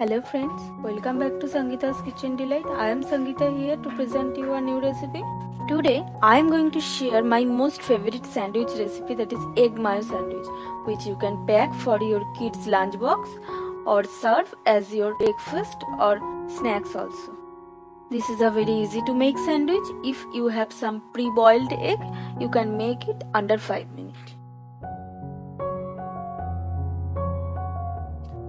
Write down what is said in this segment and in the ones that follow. Hello friends, welcome back to Sangeeta's Kitchen Delight. I am Sangeeta here to present you a new recipe. Today I am going to share my most favorite sandwich recipe, that is egg mayo sandwich, which you can pack for your kids lunchbox or serve as your breakfast or snacks also. This is a very easy to make sandwich. If you have some pre-boiled egg, you can make it under 5 minutes.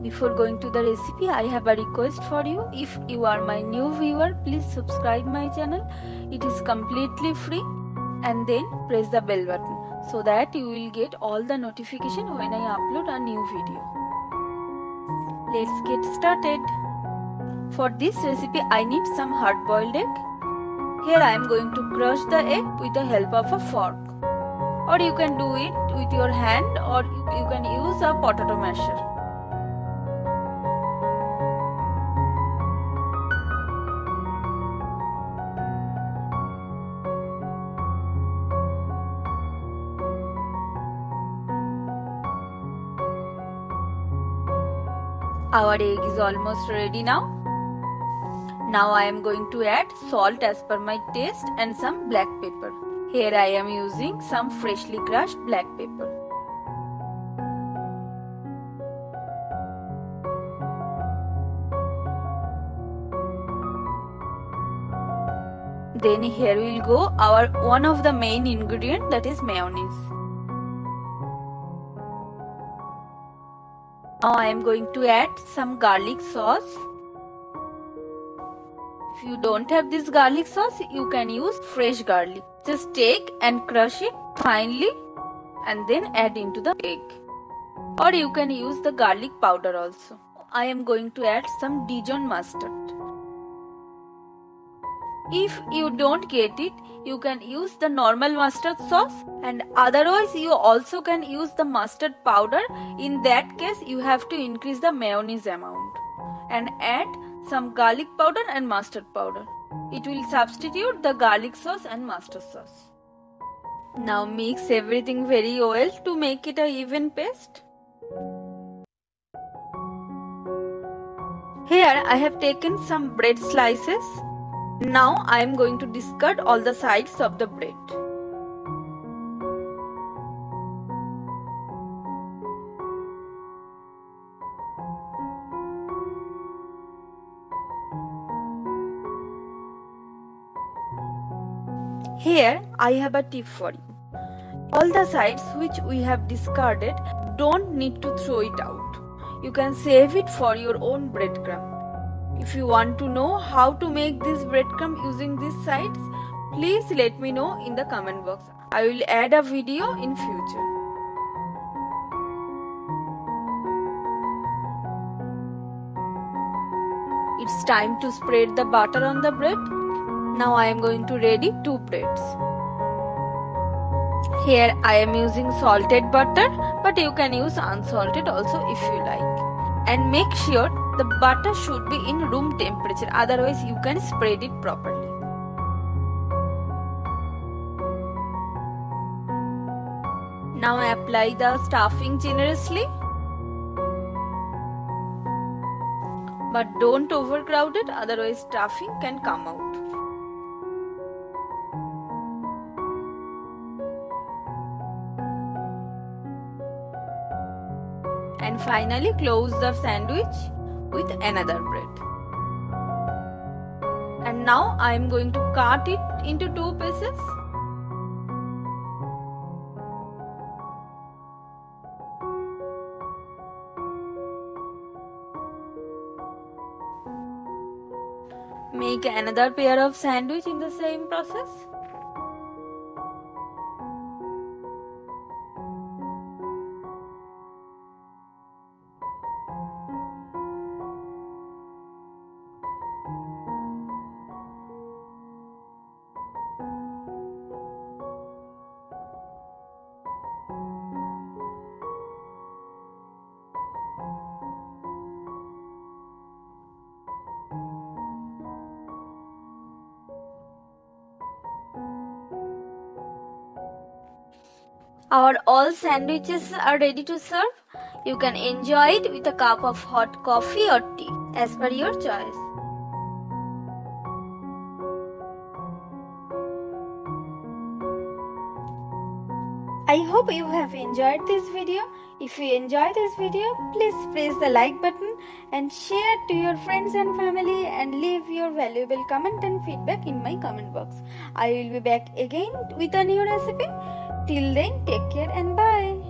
Before going to the recipe, I have a request for you. If you are my new viewer, please subscribe my channel. It is completely free, and then press the bell button so that you will get all the notification when I upload a new video. Let's get started. For this recipe, I need some hard-boiled egg. Here I am going to crush the egg with the help of a fork, or you can do it with your hand, or you can use a potato masher. Our egg is almost ready now. Now I am going to add salt as per my taste and some black pepper. Here I am using some freshly crushed black pepper. Then here we will go our one of the main ingredient, that is mayonnaise. Now I am going to add some garlic sauce. If you don't have this garlic sauce, you can use fresh garlic. Just take and crush it finely and then add into the egg. Or you can use the garlic powder also. I am going to add some Dijon mustard. If you don't get it, you can use the normal mustard sauce, and otherwise you also can use the mustard powder. In that case, you have to increase the mayonnaise amount and add some garlic powder and mustard powder. It will substitute the garlic sauce and mustard sauce. Now mix everything very well to make it an even paste. Here I have taken some bread slices. Now I am going to discard all the sides of the bread. Here I have a tip for you. All the sides which we have discarded, don't need to throw it out. You can save it for your own breadcrumb. If you want to know how to make this breadcrumb using these sides, please let me know in the comment box. I will add a video in future. It's time to spread the butter on the bread. Now I am going to ready 2 breads. Here I am using salted butter, but you can use unsalted also if you like. And make sure the butter should be in room temperature, otherwise you can spread it properly. Now apply the stuffing generously, but don't overcrowd it, otherwise stuffing can come out. And finally close the sandwich with another bread. And now I am going to cut it into 2 pieces. Make another pair of sandwich in the same process. Our all sandwiches are ready to serve. You can enjoy it with a cup of hot coffee or tea. as per your choice. I hope you have enjoyed this video. If you enjoyed this video, please press the like button and share to your friends and family, and leave your valuable comment and feedback in my comment box. I will be back again with a new recipe. Till then, take care and bye.